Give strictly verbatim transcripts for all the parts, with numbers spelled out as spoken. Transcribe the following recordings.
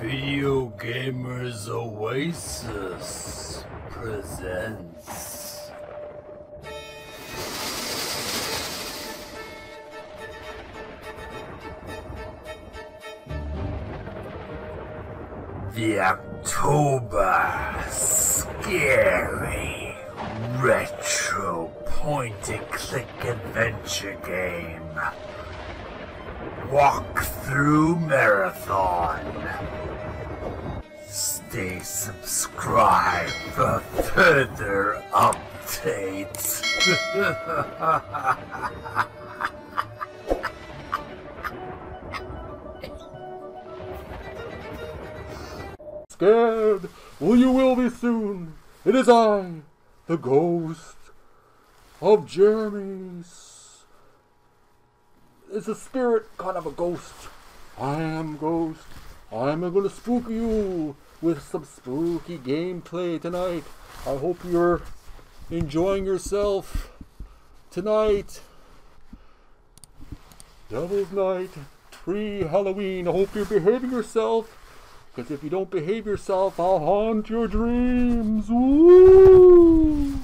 Video Gamers Oasis presents the October Scary Retro Point and Click Adventure Game Walkthrough Marathon. Stay subscribed for further updates. Scared? Well, you will be soon. It is I, the ghost of Jeremy's. It's a spirit, kind of a ghost. I am ghost. I'm gonna spook you with some spooky gameplay tonight. I hope you're enjoying yourself tonight. Devil's Night, pre-Halloween. I hope you're behaving yourself, because if you don't behave yourself, I'll haunt your dreams. Woo!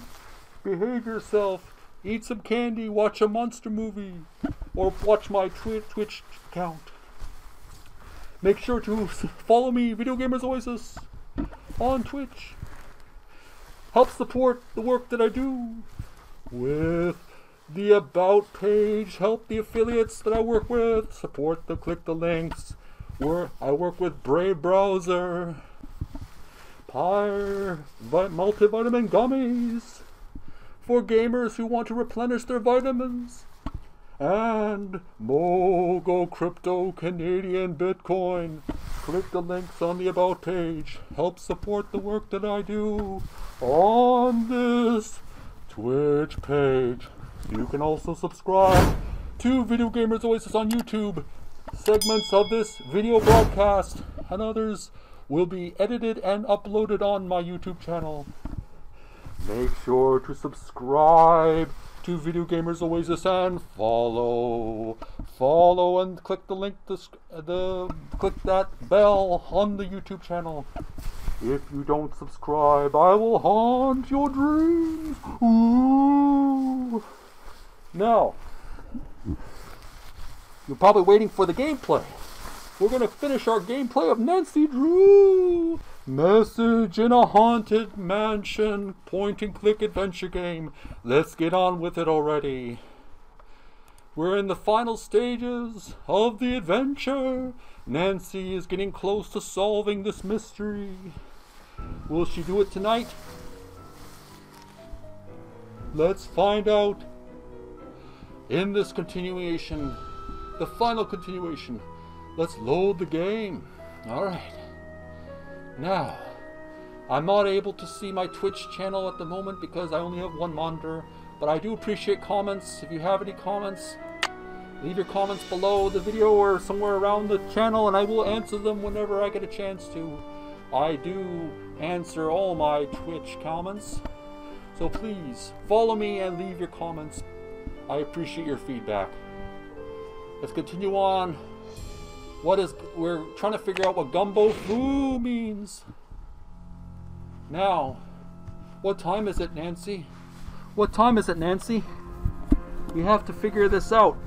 Behave yourself. Eat some candy, watch a monster movie, or watch my tw- Twitch account. Make sure to follow me, Video Gamers Oasis, on Twitch. Help support the work that I do with the About page. Help the affiliates that I work with. Support the click the links. Where I work with Brave Browser, Pyre Multivitamin Gummies for gamers who want to replenish their vitamins, and Mogo Crypto Canadian Bitcoin. Click the links on the About page. Help support the work that I do on this Twitch page. You can also subscribe to Video Gamers Oasis on YouTube. Segments of this video broadcast and others will be edited and uploaded on my YouTube channel. Make sure to subscribe to Video Gamers Oasis and follow, follow, and click the link. To the click that bell on the YouTube channel. If you don't subscribe, I will haunt your dreams. Ooh. Now, you're probably waiting for the gameplay. We're gonna finish our gameplay of Nancy Drew. Message in a Haunted Mansion point and click adventure game. Let's get on with it already. We're in the final stages of the adventure. Nancy is getting close to solving this mystery. Will she do it tonight? Let's find out in this continuation, the final continuation. Let's load the game. All right. Now, I'm not able to see my Twitch channel at the moment because I only have one monitor, but I do appreciate comments. If you have any comments, leave your comments below the video or somewhere around the channel, and I will answer them whenever I get a chance to. I do answer all my Twitch comments, so please follow me and leave your comments. I appreciate your feedback. Let's continue on. What is, we're trying to figure out what gumbo flu means. Now, what time is it, Nancy? What time is it, Nancy? We have to figure this out.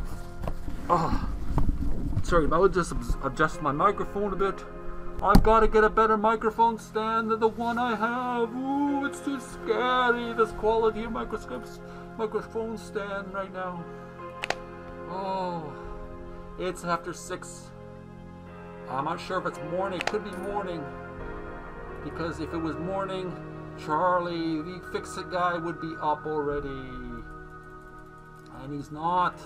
Oh, sorry, I would just adjust my microphone a bit. I've got to get a better microphone stand than the one I have. Ooh, it's too scary, this quality of microscopes, microphone stand right now. Oh, it's after six. I'm not sure if it's morning. It could be morning, because if it was morning, Charlie, the fix-it guy, would be up already, and he's not.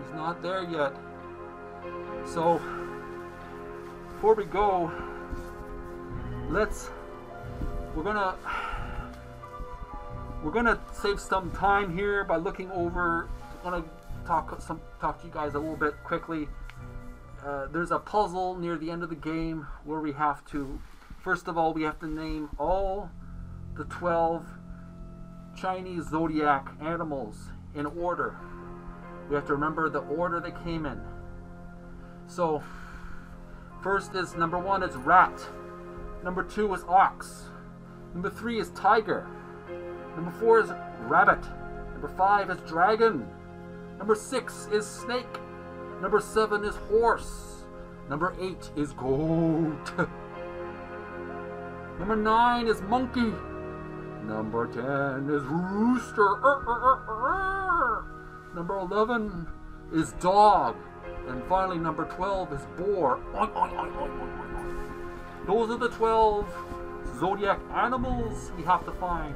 He's not there yet. So before we go, let's. We're gonna. We're gonna save some time here by looking over. I'm gonna talk some talk to you guys a little bit quickly. Uh, there's a puzzle near the end of the game where we have to, first of all, we have to name all the twelve Chinese zodiac animals in order. We have to remember the order they came in. So First is number one is rat. Number two is ox. Number three is tiger. Number four is rabbit. Number five is dragon. Number six is snake. Number seven is horse. Number eight is goat. Number nine is monkey. Number ten is rooster. Er, er, er, er. Number eleven is dog. And finally, number twelve is boar. Oink, oink, oink, oink, oink, oink. Those are the twelve zodiac animals we have to find.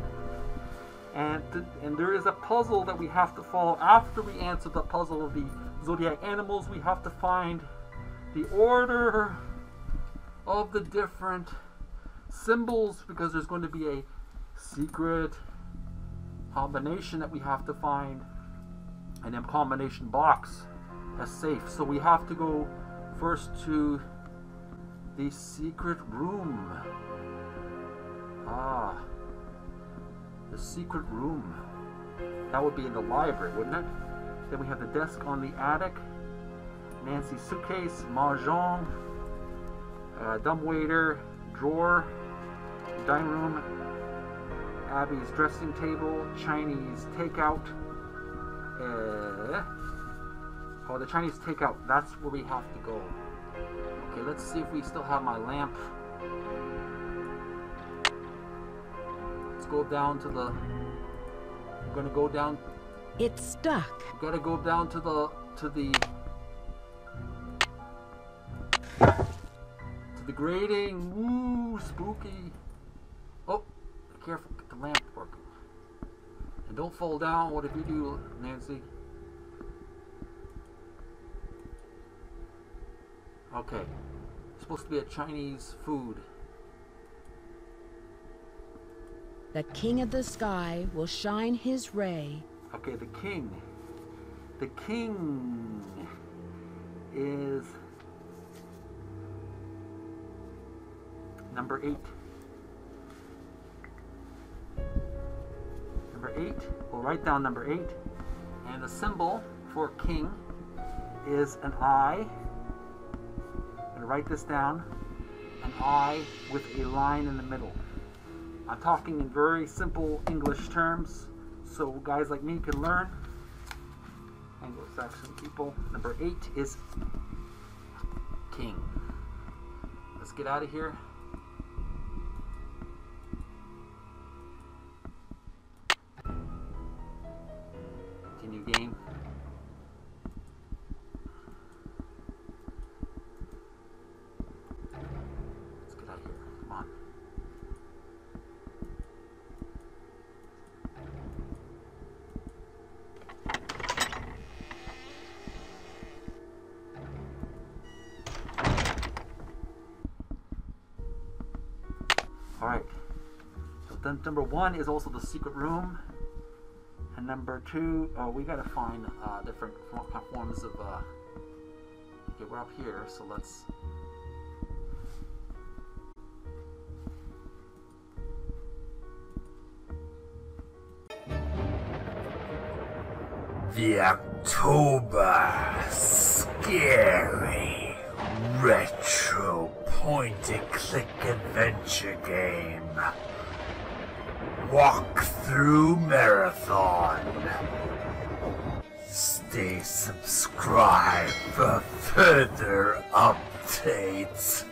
And, th and there is a puzzle that we have to follow. After we answer the puzzle of the zodiac animals, we have to find the order of the different symbols, because there's going to be a secret combination that we have to find, and a combination box as safe. So we have to go first to the secret room. Ah, the secret room. That would be in the library, wouldn't it? Then we have the desk on the attic, Nancy's suitcase, mahjong, uh, dumbwaiter, drawer, dining room, Abby's dressing table, Chinese takeout. Uh, oh, the Chinese takeout. That's where we have to go. Okay, let's see if we still have my lamp. Let's go down to the. I'm gonna go down. It's stuck. I've gotta go down to the to the to the grating. Woo, spooky. Oh, careful, get the lamp working. And don't fall down. What did you do, Nancy? Okay, it's supposed to be a Chinese food. The king of the sky will shine his ray. Okay, the king. The king is number eight. Number eight. We'll write down number eight. And the symbol for king is an eye. I'm going to write this down. An eye with a line in the middle. I'm talking in very simple English terms, so guys like me can learn. Anglo-Saxon people. Number eight is king. Let's get out of here. Continue game. Let's get out of here. Come on. Then number one is also the secret room, and number two, uh, we gotta find uh, different forms of. Uh... Okay, we're up here, so let's. The October scary retro point-and-click adventure game. Walk through marathon. Stay subscribed for further updates.